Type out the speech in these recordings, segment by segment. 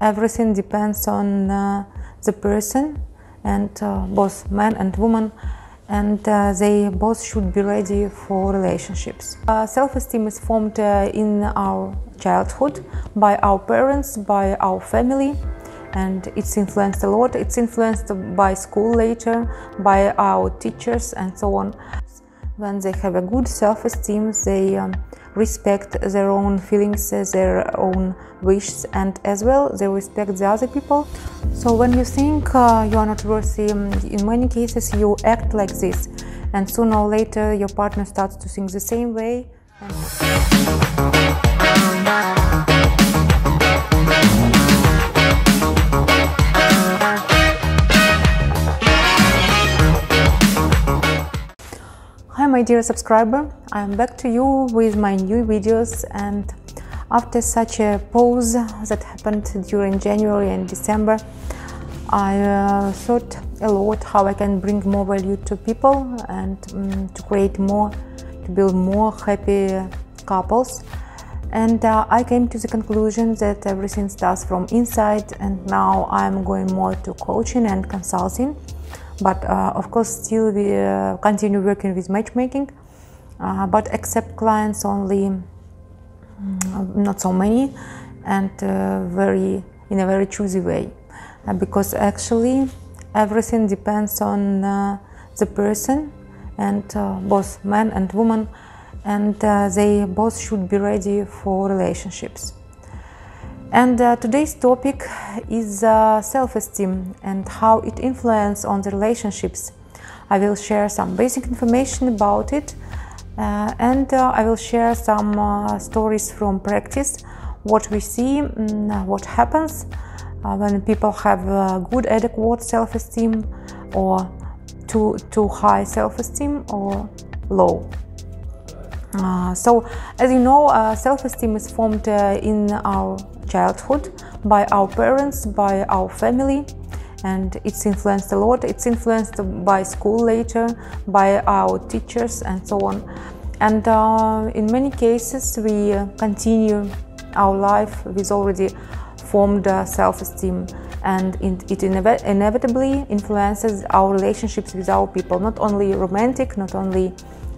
Everything depends on the person, and both man and woman, and they both should be ready for relationships. Self-esteem is formed in our childhood by our parents, by our family, and it's influenced a lot. It's influenced by school later, by our teachers and so on. When they have a good self-esteem, they respect their own feelings, their own wishes, and as well they respect the other people. So when you think you are not worthy, in many cases you act like this, and sooner or later your partner starts to think the same way. Hi my dear subscriber, I am back to you with my new videos, and after such a pause that happened during January and December, I thought a lot how I can bring more value to people and to build more happy couples. And I came to the conclusion that everything starts from inside, and now I'm going more to coaching and consulting. But of course still we continue working with matchmaking, but accept clients only, not so many, and in a very choosy way, because actually everything depends on the person, and both man and woman, and they both should be ready for relationships. And today's topic is self-esteem and how it influences on the relationships. I will share some basic information about it, and I will share some stories from practice, what we see, what happens when people have good adequate self-esteem, or too high self-esteem or low. So as you know, self-esteem is formed in our childhood by our parents, by our family, and it's influenced a lot. It's influenced by school later, by our teachers and so on, and in many cases we continue our life with already formed self-esteem, and it inevitably influences our relationships with our people, not only romantic, not only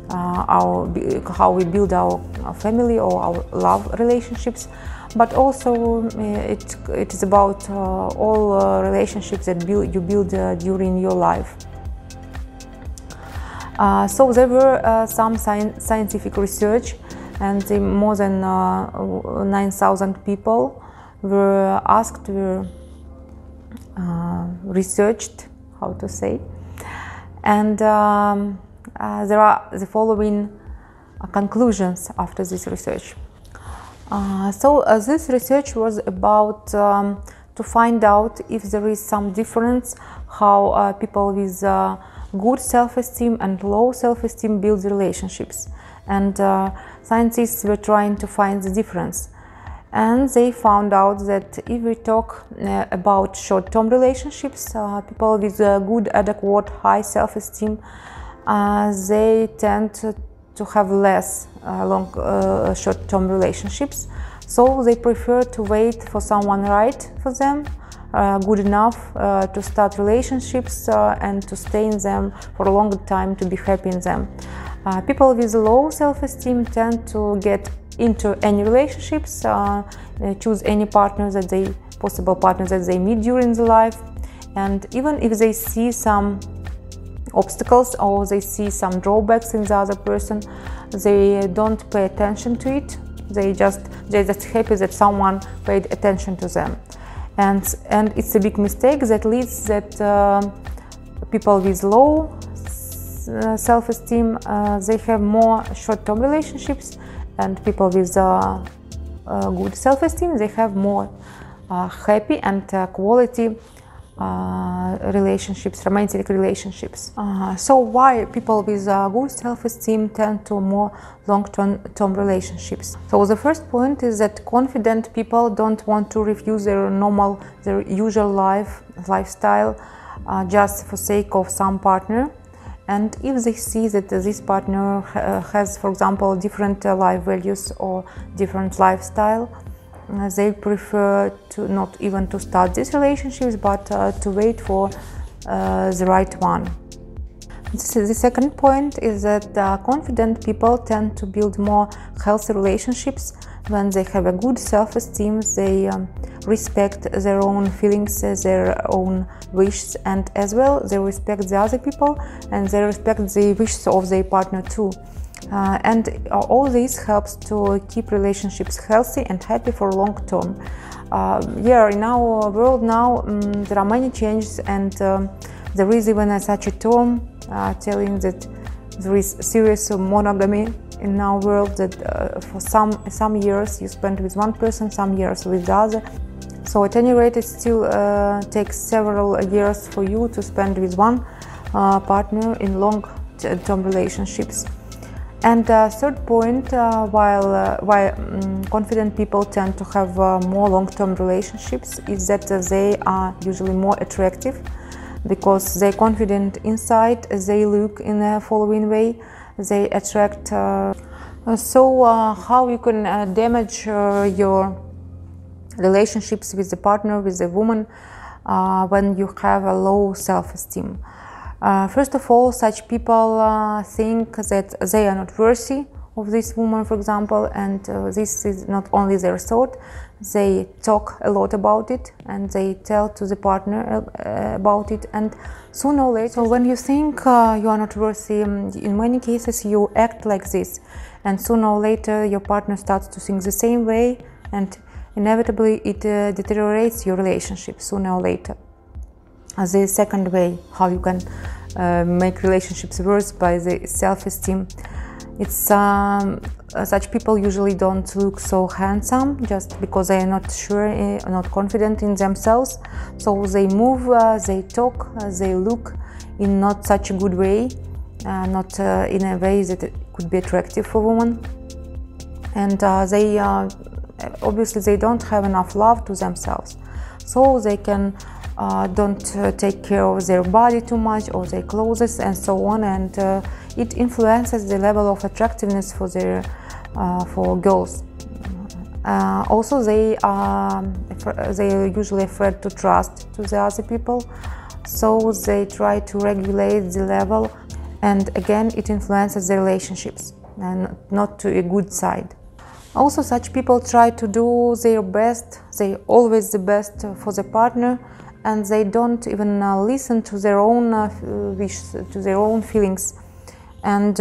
how we build our family or our love relationships, but also it is about all relationships that you build during your life. So there were some scientific research, and more than 9,000 people were asked, researched, how to say, and there are the following conclusions after this research. So this research was about to find out if there is some difference how people with good self-esteem and low self-esteem build relationships, and scientists were trying to find the difference, and they found out that if we talk about short-term relationships, people with good adequate high self-esteem, they tend to have less short-term relationships, so they prefer to wait for someone right for them, good enough to start relationships and to stay in them for a longer time, to be happy in them. People with low self-esteem tend to get into any relationships, choose any possible partner that they meet during the life, and even if they see some obstacles or they see some drawbacks in the other person, they don't pay attention to it. They're just happy that someone paid attention to them, and it's a big mistake that leads that people with low self-esteem, they have more short-term relationships, and people with good self-esteem, they have more happy and quality relationships, romantic relationships. So why people with good self-esteem tend to more long-term relationships? So the first point is that confident people don't want to refuse their usual lifestyle just for sake of some partner, and if they see that this partner has, for example, different life values or different lifestyle, they prefer to not even to start these relationships, but to wait for the right one. The second point is that confident people tend to build more healthy relationships when they have a good self-esteem, they respect their own feelings, their own wishes, and as well they respect the other people and they respect the wishes of their partner too. And all this helps to keep relationships healthy and happy for long term. Yeah, in our world now there are many changes, and there is even such a term telling that there is serious monogamy in our world, that for some years you spend with one person, some years with the other. So at any rate, it still takes several years for you to spend with one partner in long-term relationships. And third point, why confident people tend to have more long-term relationships is that they are usually more attractive, because they're confident inside, they look in the following way, they attract. So how you can damage your relationships with the partner, with the woman, when you have a low self-esteem? First of all, such people think that they are not worthy of this woman, for example, and this is not only their thought. They talk a lot about it and they tell to the partner about it, and sooner or later, when you think you are not worthy, in many cases you act like this, and sooner or later your partner starts to think the same way, and inevitably it deteriorates your relationship sooner or later. The second way how you can make relationships worse by the self-esteem. It's such people usually don't look so handsome, just because they are not sure, not confident in themselves. So they move, they talk, they look in not such a good way, not in a way that it could be attractive for women. And they obviously they don't have enough love to themselves, so they can don't take care of their body too much, or their clothes, and so on, and it influences the level of attractiveness for their for girls. Also, they are usually afraid to trust to the other people, so they try to regulate the level, and again it influences the relationships and not to a good side. Also, such people try to do their best; they always the best for the partner, and they don't even listen to their own wishes, to their own feelings, and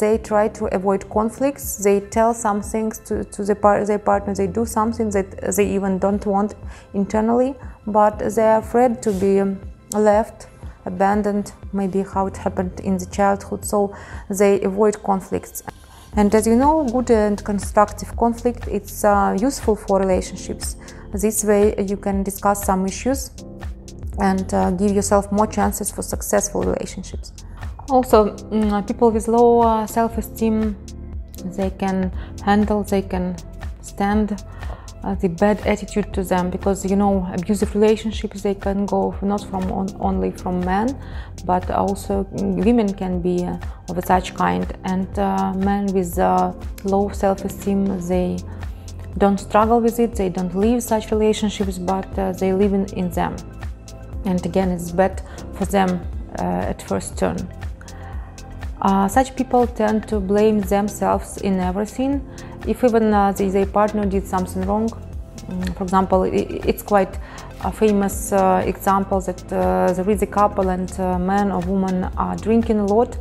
they try to avoid conflicts. They tell some things to their partner, they do something that they even don't want internally, but they are afraid to be left, abandoned, maybe how it happened in the childhood, so they avoid conflicts. And as you know, good and constructive conflict, it's useful for relationships. This way you can discuss some issues and give yourself more chances for successful relationships. Also, people with low self-esteem, they can handle, they can stand the bad attitude to them, because, you know, abusive relationships, they can go not from only from men, but also women can be of such kind, and men with low self-esteem, they don't struggle with it, they don't live such relationships, but they live in them, and again it's bad for them at first turn. Such people tend to blame themselves in everything. If even their partner did something wrong, for example, it's quite a famous example that there is a couple and man or woman are drinking a lot,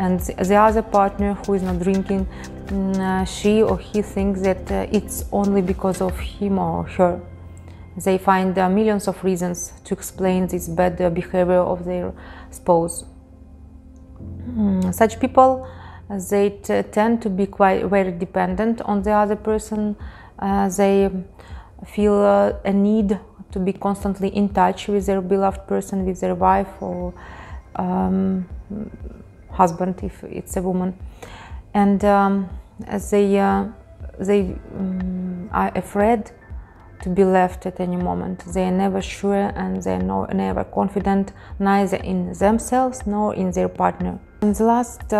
and the other partner who is not drinking, she or he thinks that it's only because of him or her. They find millions of reasons to explain this bad behavior of their spouse. Such people, they tend to be quite very dependent on the other person. They feel a need to be constantly in touch with their beloved person, with their wife or husband if it's a woman. And they are afraid to be left at any moment. They are never sure, and they are never confident, neither in themselves nor in their partner. And the last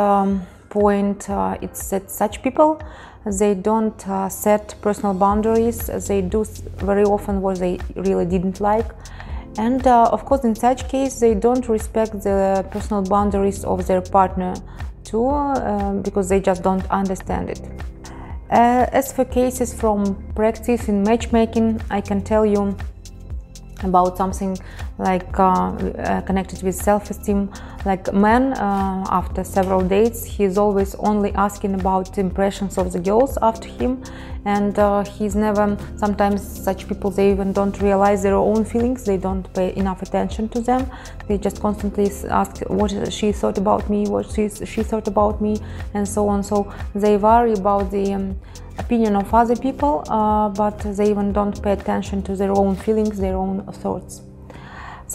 point, it's that such people, they don't set personal boundaries, they do very often what they really didn't like. And of course, in such case, they don't respect the personal boundaries of their partner too, because they just don't understand it. As for cases from practice in matchmaking, I can tell you about something like connected with self-esteem. Like men, after several dates, he's always only asking about impressions of the girls after him, and he's never, sometimes such people, they even don't realize their own feelings, they don't pay enough attention to them, they just constantly ask what she thought about me, what she thought about me, and so on. So they worry about the opinion of other people, but they even don't pay attention to their own feelings, their own thoughts.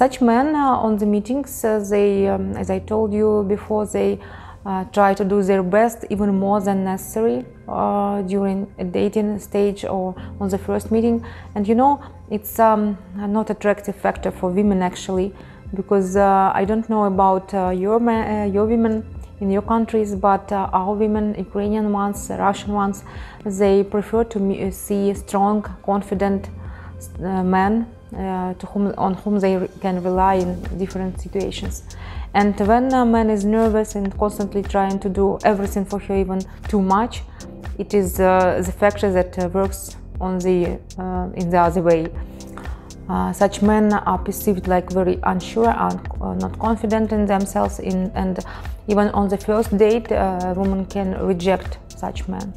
Such men on the meetings, they, as I told you before, they try to do their best even more than necessary during a dating stage or on the first meeting. And you know, it's not an attractive factor for women actually, because I don't know about your women in your countries, but our women, Ukrainian ones, Russian ones, they prefer to see strong, confident men on whom they can rely in different situations. And when a man is nervous and constantly trying to do everything for her, even too much, it is the factor that works on the in the other way. Such men are perceived like very unsure, not confident in themselves, and even on the first date, a woman can reject such men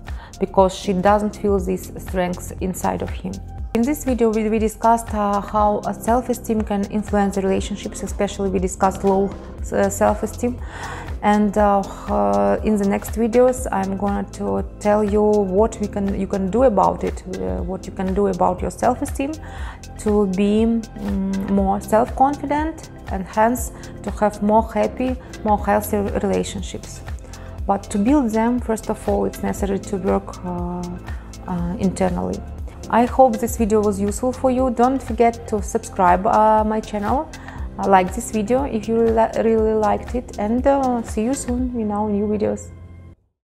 because she doesn't feel these strengths inside of him. In this video, we discussed how self-esteem can influence the relationships, especially we discussed low self-esteem. And in the next videos, I'm going to tell you what you can do about it, what you can do about your self-esteem to be more self-confident and hence to have more happy, more healthy relationships. But to build them, first of all, it's necessary to work internally. I hope this video was useful for you. Don't forget to subscribe my channel, like this video if you really liked it, and see you soon in our new videos.